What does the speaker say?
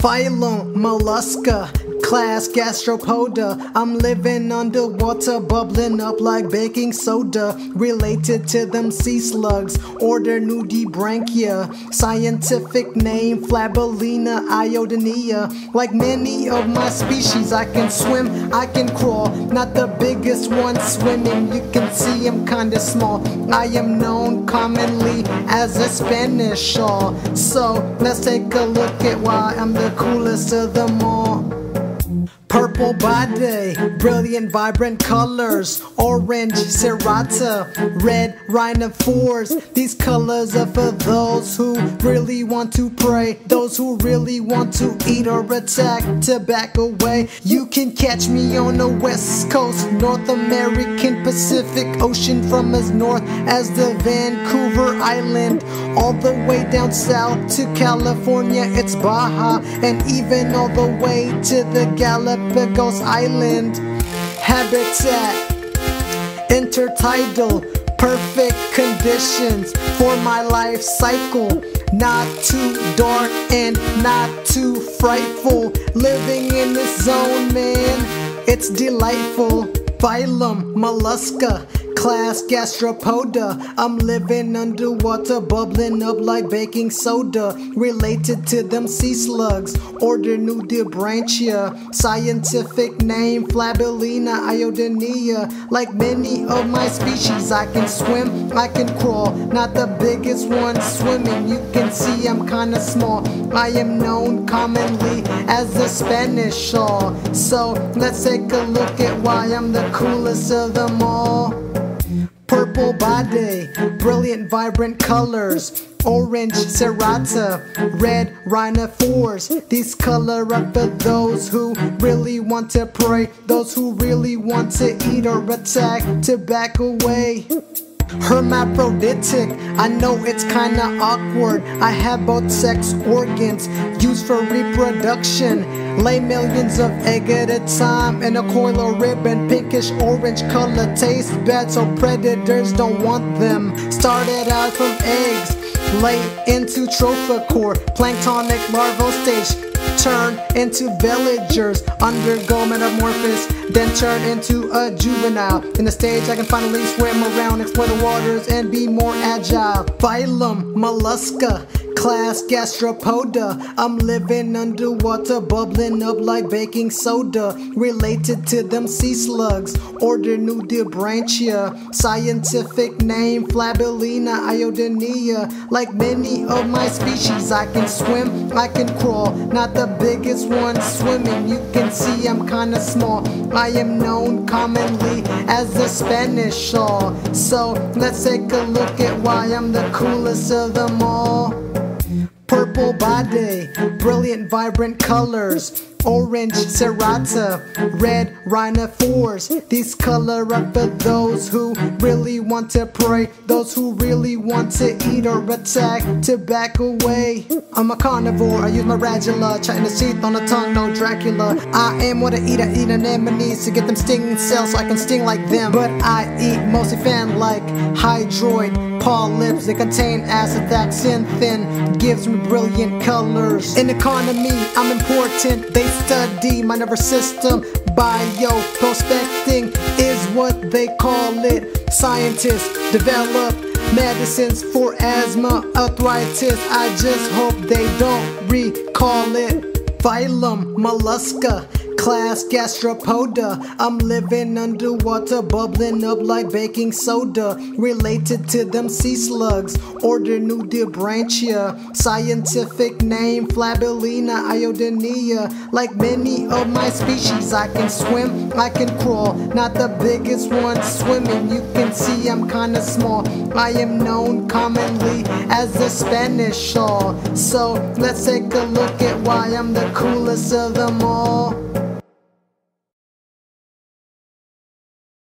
phylum mollusca, class gastropoda. I'm living underwater, bubbling up like baking soda. Related to them sea slugs, order Nudibranchia. Scientific name Flabellina iodinea. Like many of my species, I can swim, I can crawl. Not the biggest one swimming, you can see I'm kinda small. I am known commonly as a Spanish shawl. So let's take a look at why I'm the coolest of them all. Purple body, brilliant vibrant colors, orange cerata, red rhinophores. These colors are for those who really want to prey, those who really want to eat or attack tobacco away. You can catch me on the west coast, North American, Pacific Ocean, from as north as the Vancouver Island, all the way down south to California, it's Baja, and even all the way to the Galapagos Island. Habitat intertidal, perfect conditions for my life cycle. Not too dark and not too frightful. Living in this zone, man, it's delightful. Phylum mollusca, class gastropoda. I'm living underwater, bubbling up like baking soda. Related to them sea slugs, order Nudibranchia. Scientific name Flabellina iodinea. Like many of my species, I can swim, I can crawl. Not the biggest one swimming, you can see I'm kinda small. I am known commonly as the Spanish shawl. So let's take a look at why I'm the coolest of them all. Purple body, brilliant vibrant colors, orange cerata, red rhinophores. These color are for those who really want to prey, those who really want to eat or attack to back away. Hermaphroditic, I know it's kinda awkward. I have both sex organs used for reproduction. Lay millions of eggs at a time in a coil or ribbon. Pinkish orange color tastes bad, so predators don't want them. Started out from eggs, late into trophocore, planktonic larval stage. Turn into villagers, undergo metamorphosis, then turn into a juvenile. In the stage I can finally swim around, explore the waters, and be more agile. Phylum mollusca, class gastropoda. I'm living underwater, bubbling up like baking soda. Related to them sea slugs, order Nudibranchia. Scientific name Flabellina iodinea. Like many of my species, I can swim, I can crawl. Not the biggest one swimming, you can see I'm kinda small. I am known commonly as the Spanish shawl. So let's take a look at why I'm the coolest of them all. Purple body, brilliant vibrant colors, orange cerata, red rhinophores. These color are for those who really want to prey, those who really want to eat or attack to back away. I'm a carnivore, I use my radula, chatting the teeth on the tongue, no Dracula. I am what I eat anemones to get them stinging cells so I can sting like them. But I eat mostly fan like hydroid polyps. They contain acethaxin, thin, gives me brilliant colors. In economy, I'm important. They study my nervous system. Bioprospecting is what they call it. Scientists develop medicines for asthma, arthritis. I just hope they don't recall it. Phylum mollusca, class gastropoda. I'm living underwater, bubbling up like baking soda. Related to them sea slugs, order Nudibranchia. Scientific name Flabellina iodinea. Like many of my species, I can swim, I can crawl. Not the biggest one swimming, you can see I'm kinda small. I am known commonly as the Spanish shawl. So let's take a look at why I'm the coolest of them all.